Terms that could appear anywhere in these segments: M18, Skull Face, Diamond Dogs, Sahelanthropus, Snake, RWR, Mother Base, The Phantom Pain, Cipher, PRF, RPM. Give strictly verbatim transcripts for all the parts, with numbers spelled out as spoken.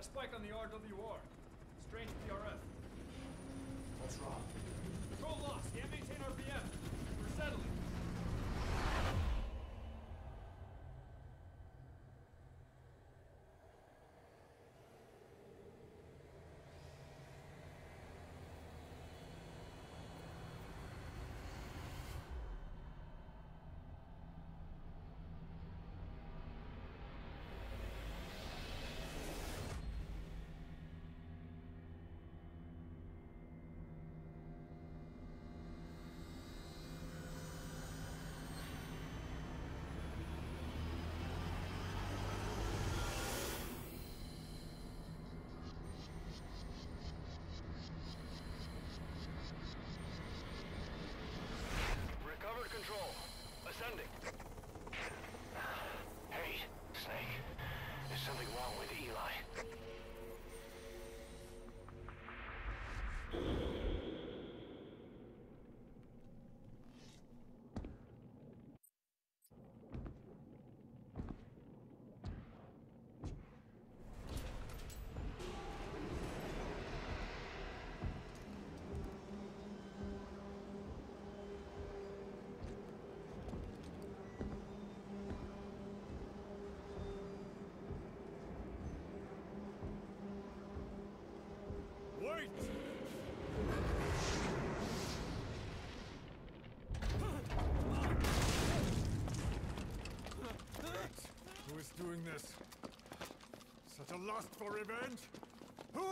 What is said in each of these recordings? a spike on the R W R. Strange P R F. What's wrong? Control lost. The M eighteen R P M. We're settling. Control. Ascending. Hey, Snake. There's something wrong with Eli. Who is doing this? Such a lust for revenge? Who?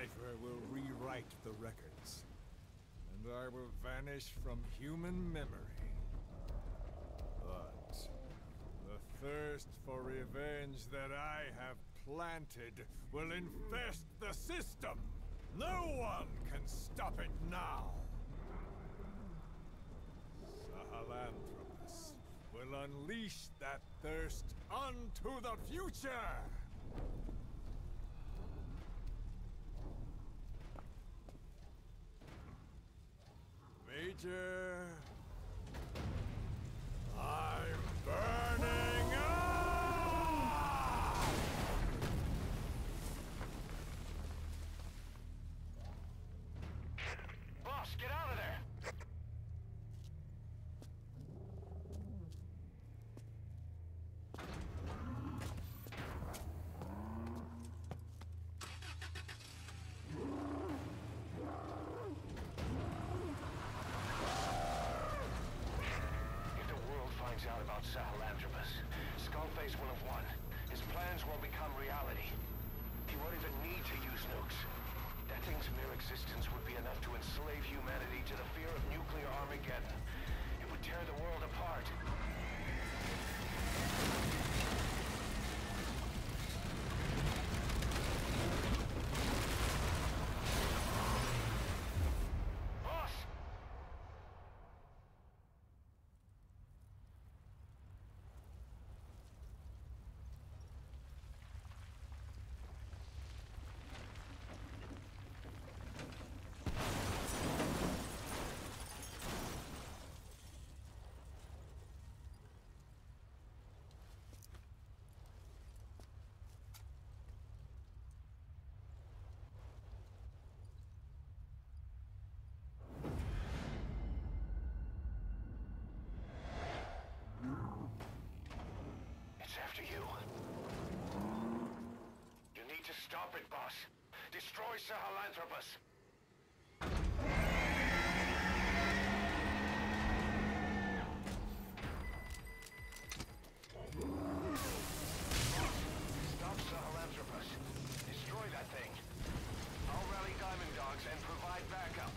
Cipher will rewrite the records, and I will vanish from human memory. But the thirst for revenge that I have planted will infest the system! No one can stop it now! Sahelanthropus will unleash that thirst unto the future! Major, I'm burning up! Boss, get out of there! Sahelanthropus. Skull Face will have won. His plans will become reality. He won't even need to use nukes. That thing's mere existence would be enough to enslave humanity to the fear of nuclear Armageddon. It would tear the world apart. Stop it, boss! Destroy Sahelanthropus! Stop Sahelanthropus! Destroy that thing! I'll rally Diamond Dogs and provide backup!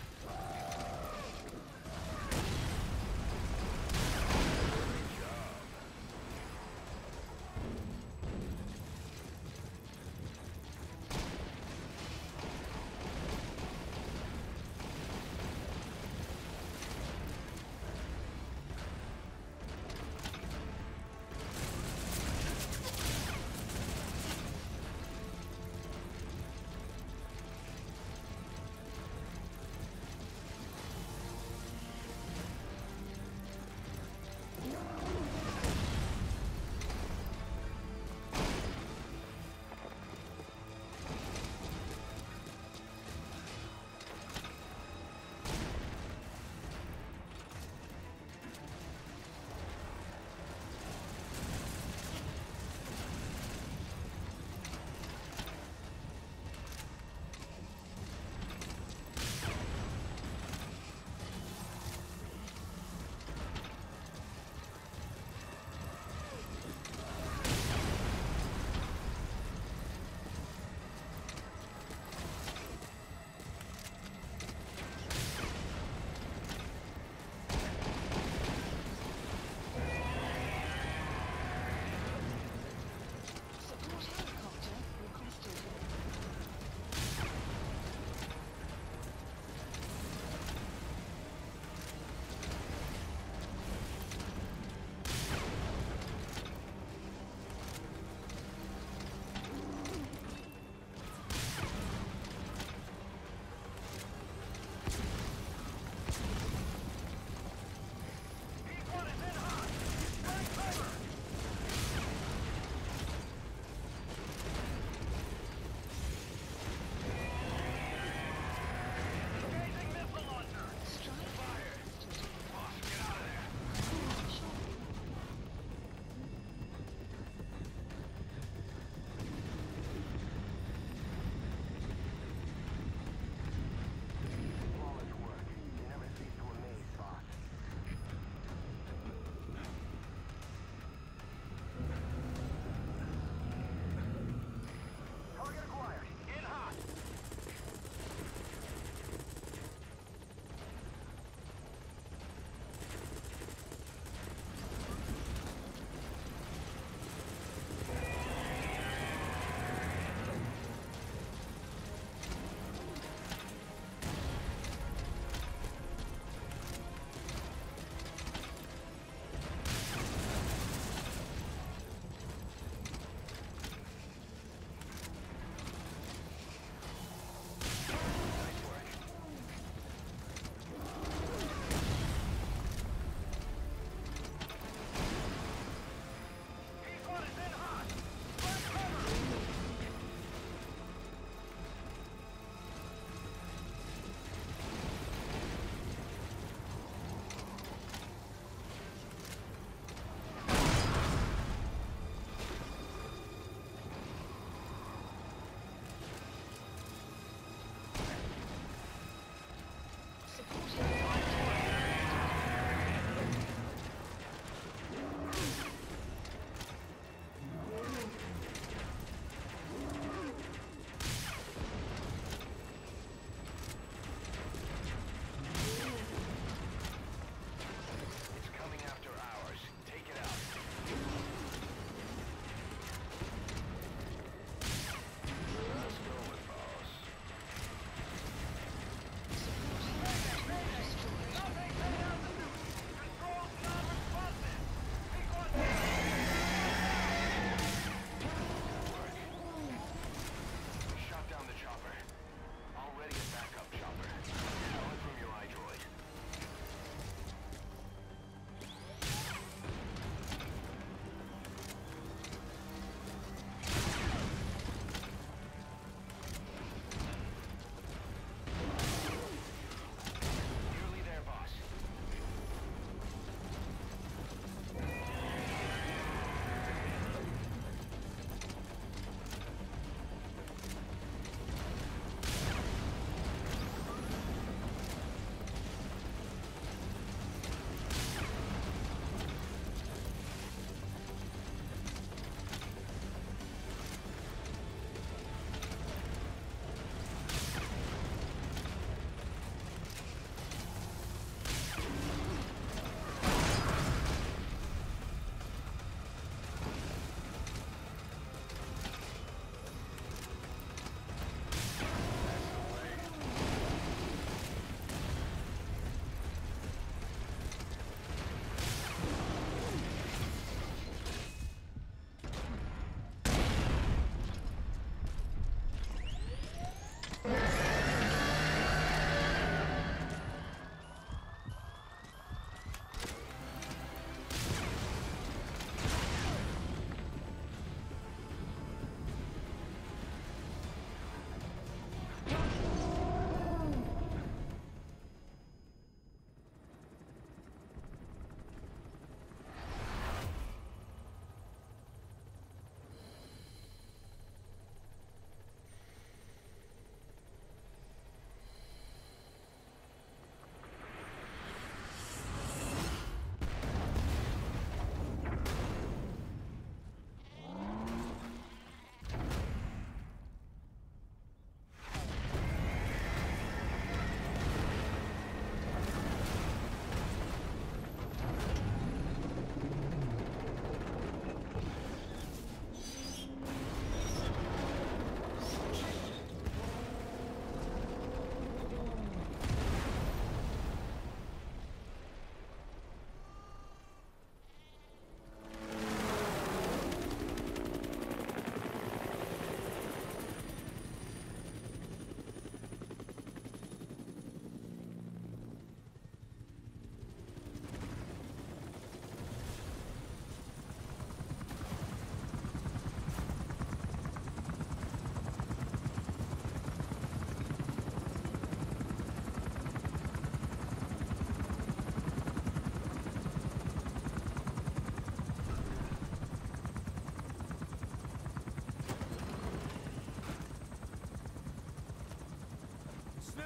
Snake!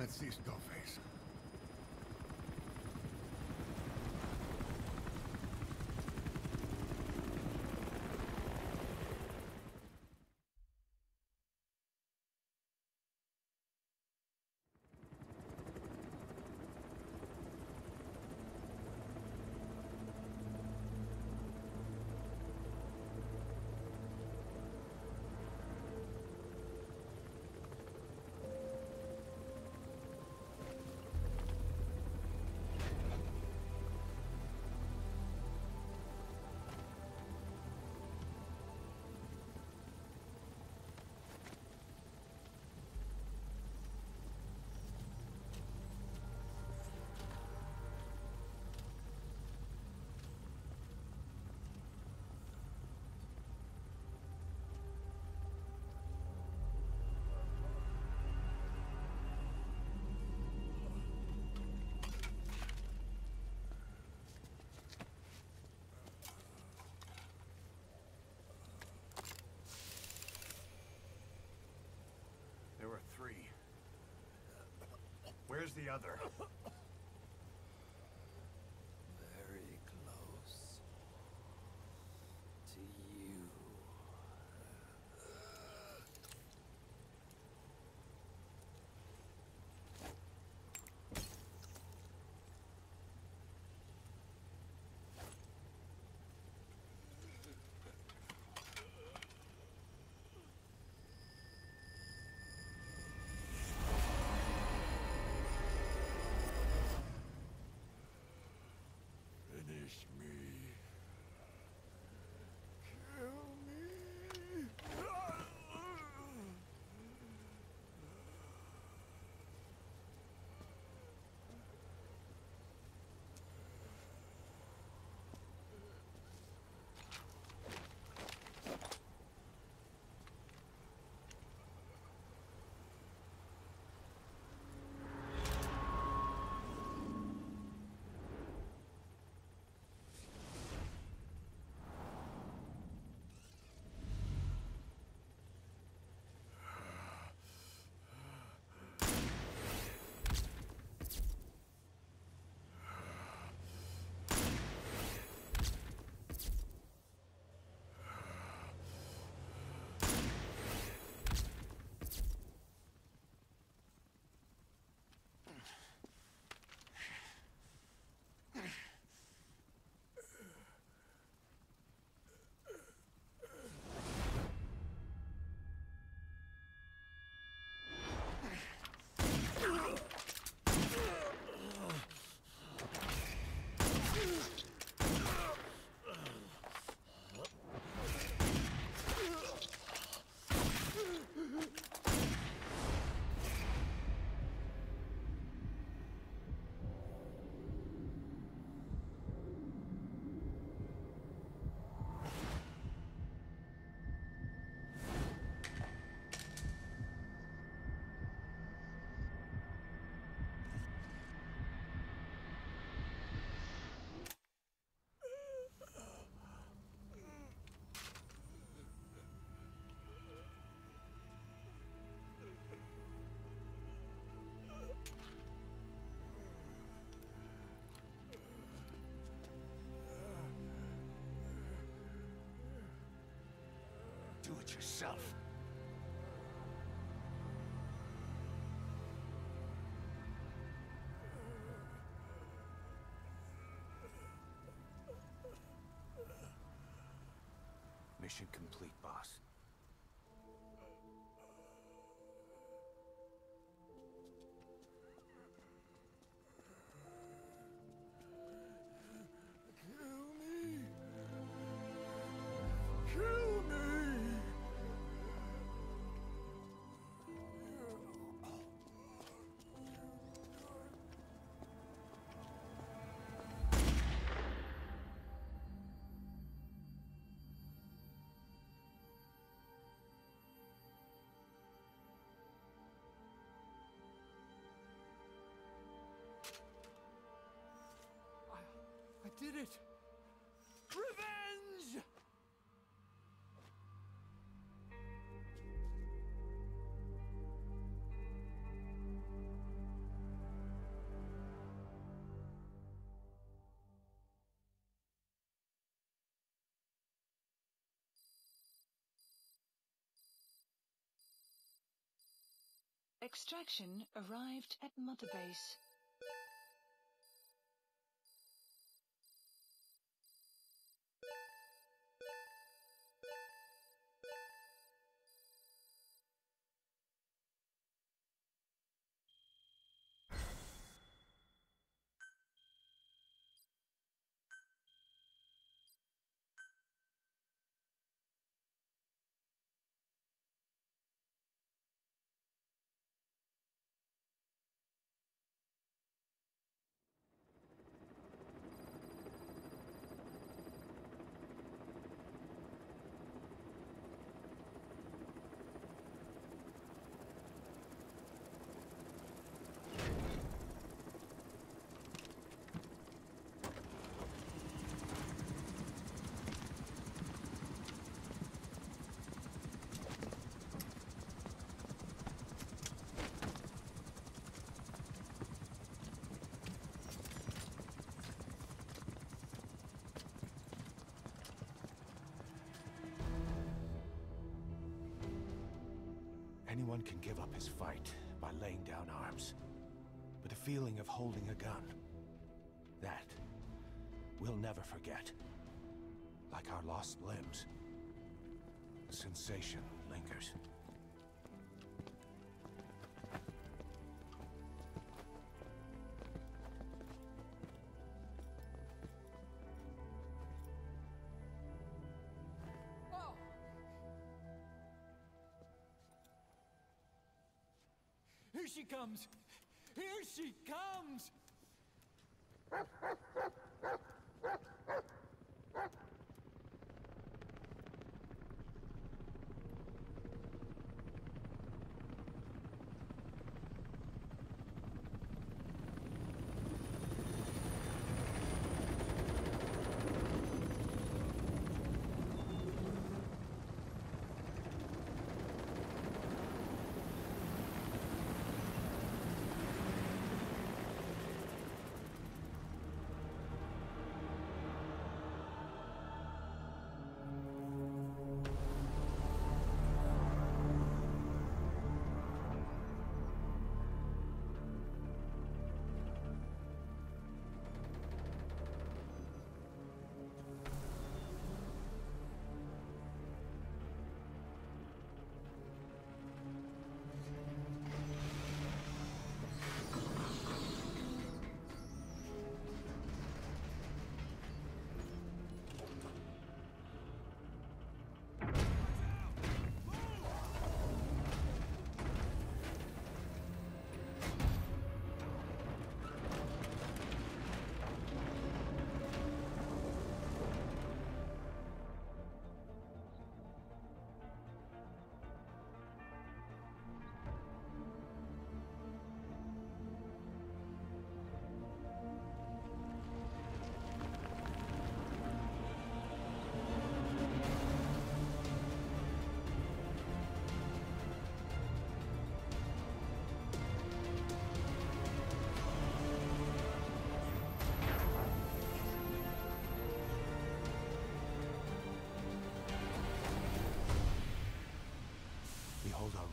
Let's see Skull Face. There were three. Where's the other? Very close to you. Finish me. Kill me. Do it yourself. Mission complete, boss. did it! Revenge! Extraction arrived at Mother Base. Anyone can give up his fight by laying down arms, but the feeling of holding a gun, that we'll never forget. Like our lost limbs, the sensation lingers. Here she comes! Here she comes!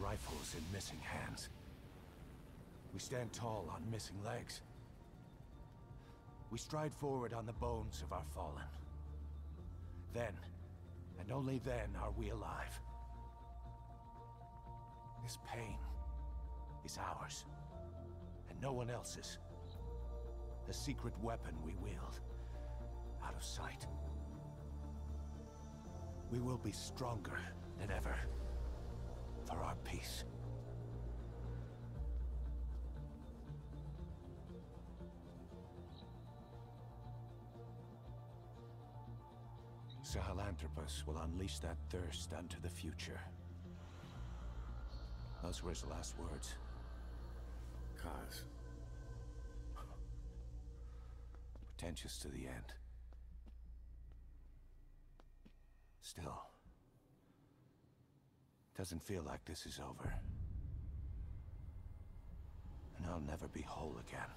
Rifles in missing hands. We stand tall on missing legs. We stride forward on the bones of our fallen. Then, and only then, are we alive. This pain is ours, and no one else's. The secret weapon we wield, out of sight. We will be stronger than ever. For our peace. Sahelanthropus will unleash that thirst unto the future. Those were his last words. Cause. Pretentious to the end. still. Doesn't feel like this is over. And I'll never be whole again.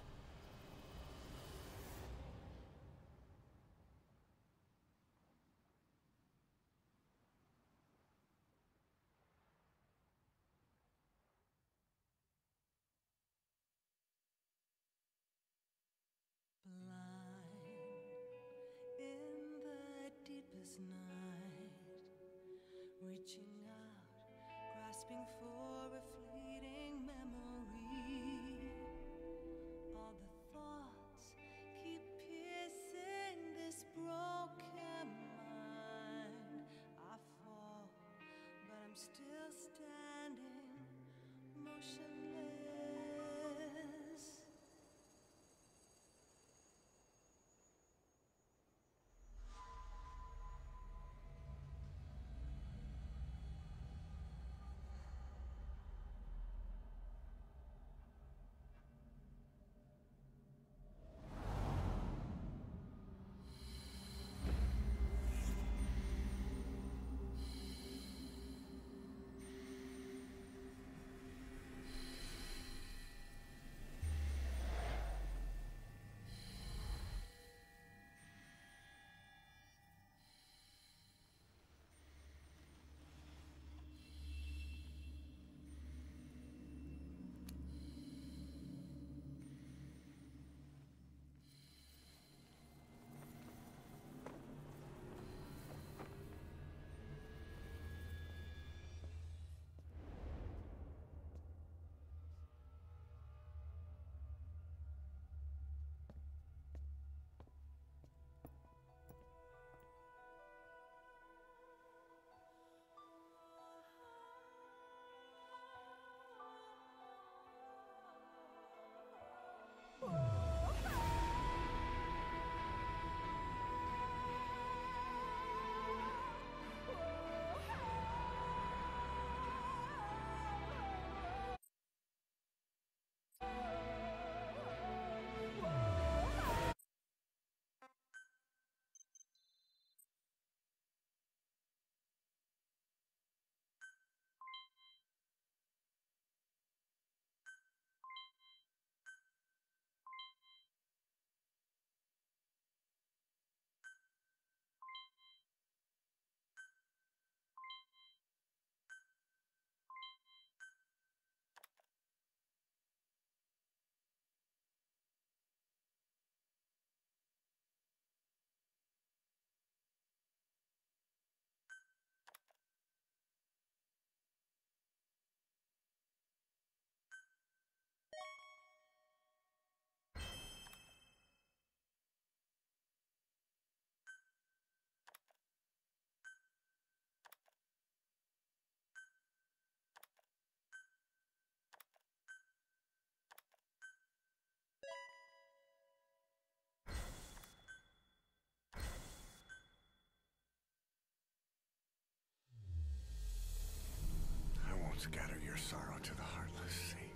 Scatter your sorrow to the heartless sea.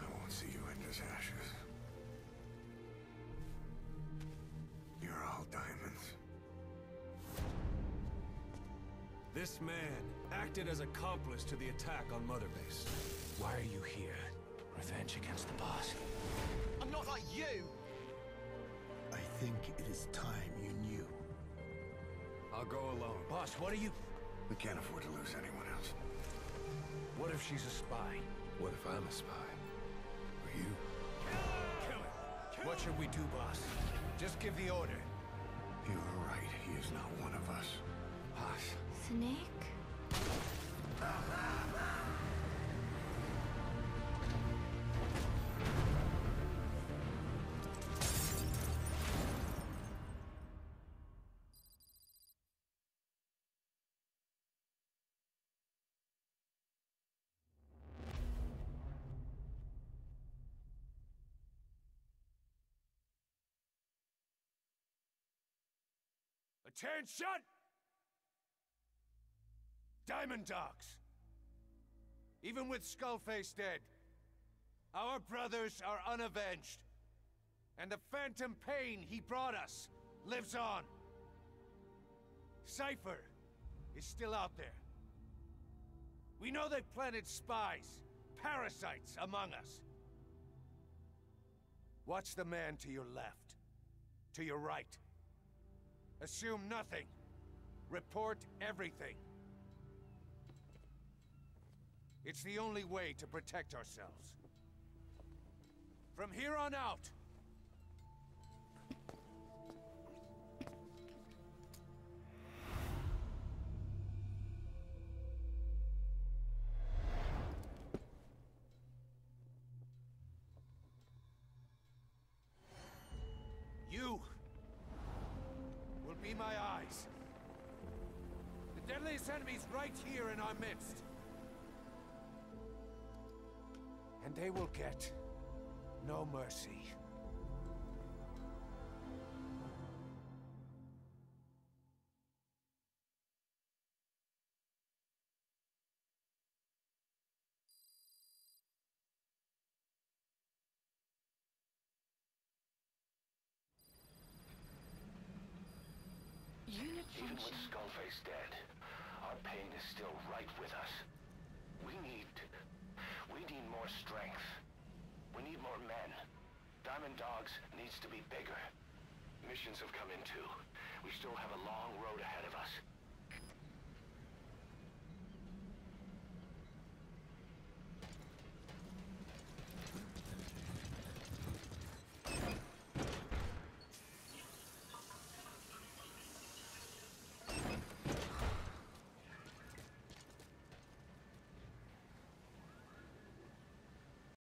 I won't see you end as ashes. You're all diamonds. This man acted as accomplice to the attack on Mother Base. Why are you here? Revenge against the boss. I'm not like you! I think it is time you knew. I'll go alone. Boss, what are you... We can't afford to lose anyone else. What if she's a spy? What if I'm a spy? Or you? Kill him! Kill what him. Should we do, boss? Just give the order. You are right. He is not one of us. Us. Snake? Attention! Diamond Dogs! Even with Skull Face dead, our brothers are unavenged. And the phantom pain he brought us lives on. Cipher is still out there. We know they planted spies, parasites among us. Watch the man to your left, to your right. Assume nothing. Report everything. It's the only way to protect ourselves. From here on out, you will be my eyes. The deadliest enemy's right here in our midst. And they will get no mercy. Even with Skull Face dead, our pain is still right with us. We need... we need more strength. We need more men. Diamond Dogs needs to be bigger. Missions have come in too. We still have a long road ahead of us.